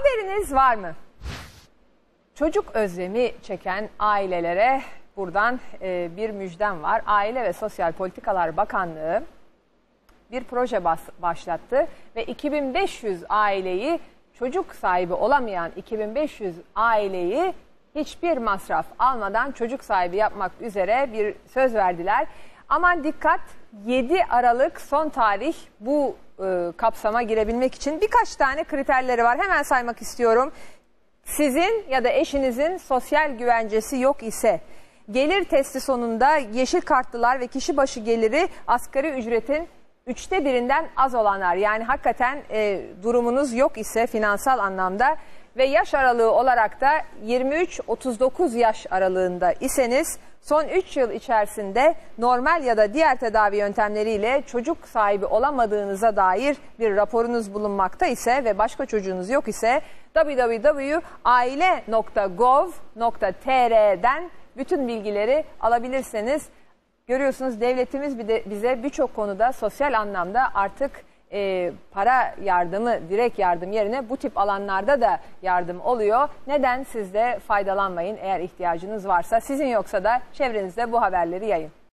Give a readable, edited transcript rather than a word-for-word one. Haberiniz var mı? Çocuk özlemi çeken ailelere buradan bir müjdem var. Aile ve Sosyal Politikalar Bakanlığı bir proje başlattı ve 2500 aileyi, çocuk sahibi olamayan 2500 aileyi hiçbir masraf almadan çocuk sahibi yapmak üzere bir söz verdiler. Aman dikkat, 7 Aralık son tarih bu kapsama girebilmek için. Birkaç tane kriterleri var, hemen saymak istiyorum. Sizin ya da eşinizin sosyal güvencesi yok ise, gelir testi sonunda yeşil kartlılar ve kişi başı geliri asgari ücretin 1/3'inden az olanlar, yani hakikaten durumunuz yok ise finansal anlamda ve yaş aralığı olarak da 23-39 yaş aralığında iseniz, son 3 yıl içerisinde normal ya da diğer tedavi yöntemleriyle çocuk sahibi olamadığınıza dair bir raporunuz bulunmakta ise ve başka çocuğunuz yok ise www.aile.gov.tr'den bütün bilgileri alabilirsiniz. Görüyorsunuz, devletimiz bize birçok konuda sosyal anlamda artık para yardımı, direkt yardım yerine bu tip alanlarda da yardım oluyor. Neden siz de faydalanmayın eğer ihtiyacınız varsa? Sizin yoksa da çevrenizde bu haberleri yayın.